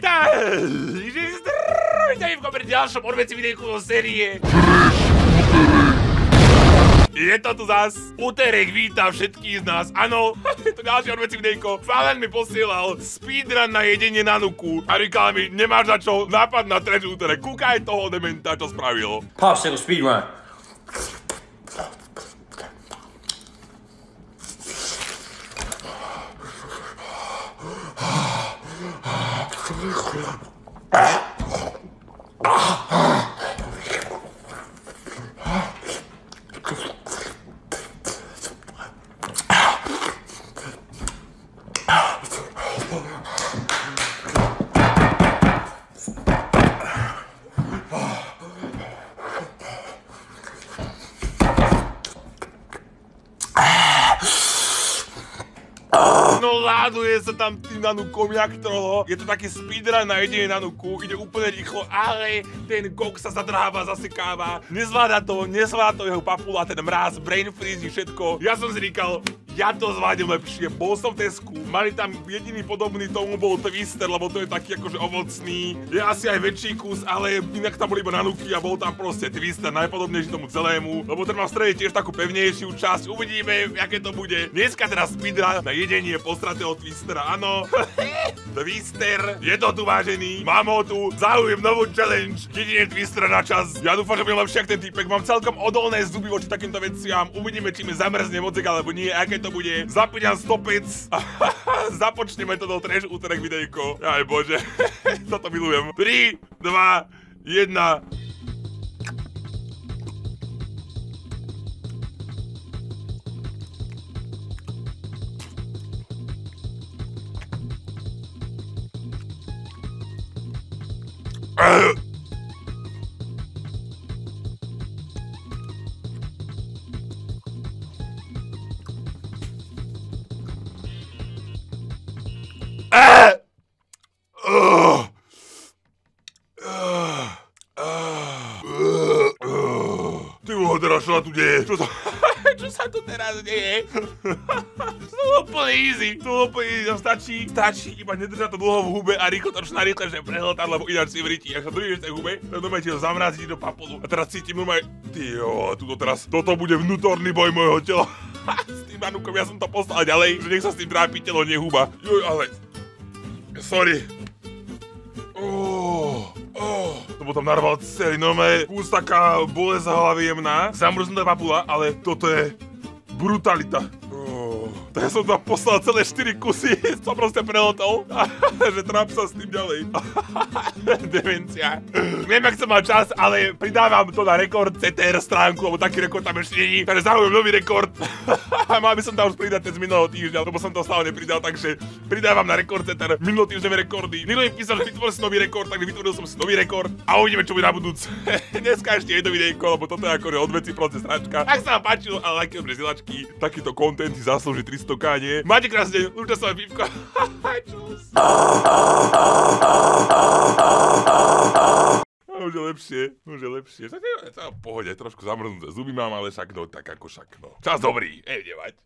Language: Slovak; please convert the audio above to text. Takže zdravím v komerci ďalšom Orbeci videjku zo série. Je to tu zás. Uterek víta všetkých z nás. Áno, to ďalšie Orbeci videjko. Falen mi posielal speedrun na jedenie Nanuku. A říkal mi, nemáš na čo, nápad na Trash Uterek. Kúkaj toho dementa, čo spravil. Popsicle speedrun. Láduje sa tam tým Nanukom jak trolo. Je to taký speedrun na jedine Nanuku. Ide úplne rýchlo, ale ten kok sa zadrháva, zasekáva. Nezvláda to jeho papula, ten mráz, brain freeze, všetko. Ja som si říkal, ja to zvládnem lepšie. Bol som v Tesku, mali tam jediný podobný tomu bol Twister, lebo to je taký akože ovocný. Je asi aj väčší kus, ale inak tam boli iba Nanuky a bol tam proste Twister, najpodobnejší tomu celému. Lebo ten má v strede tiež takú pevnejšiu časť, uvidíme, aké to bude. Dneska teraz speedrun na jedenie postratého Twistera, áno. Twister, je to tu vážený, mám ho tu, zaujím novú challenge, jedenie Twistera na čas. Ja dúfam, že bude lepšie ako ten týpek, mám celkom odolné zuby voči takýmto veciam, uvidíme, či mi zamrzne mozek alebo nie, aké to bude. Zapínam stopec a započneme toto Trash Uterek videjko. Aj bože, toto milujem. 3, 2, 1... Čo sa tu deje? Čo sa tu teraz deje? To bolo úplne easy. To bolo úplne easy. Stačí iba nedržať to dlho v hube a rýchlo to rýchle, že prehltať, lebo ináč si vrití. Ak sa držíš v tej hube, tak doma ti ho zamrazí do papulu. A teraz cítim normálne... Tyjo, tuto teraz... Toto bude vnútorný boj môjho tela. S tým Nanukom ja som to poslal ďalej, že nech sa s tým trápi telo, nie huba. Joj, ale... Sorry. Lebo tam narval celý nové, kus taká bolesť hlavy jemná, zamrznutá papula, ale toto je brutalita. Tak ja som tam poslal celé 4 kusy, som proste prelotol, že tráp sa s tým ďalej. Demencia. Neviem, ak som mal čas, ale pridávam to na rekord CTR stránku, lebo taký rekord tam ešte není, takže zaujím nový rekord. Mal by som tam už pridať ten z minulého týždňa, lebo som to stále nepridal, takže pridávam na rekord CTR minulotýždňové rekordy. Nikto mi písal, že vytvoril si nový rekord, takže vytvoril som si nový rekord a uvidíme, čo bude na budúc. Dneska ešte jedno videjko, lebo toto je ako odveci proces hračka. Ak sa vám páčilo a lajky od brezdilačky, takýto kontent si zaslúži 300K, nie? Máte krásny deň, lúčte sa vám pivko. Čus. Už je lepšie, už je lepšie. Tak je to v pohode, trošku zamrznuté zuby mám, ale však no, tak ako však no. Čas dobrý, nevdevať.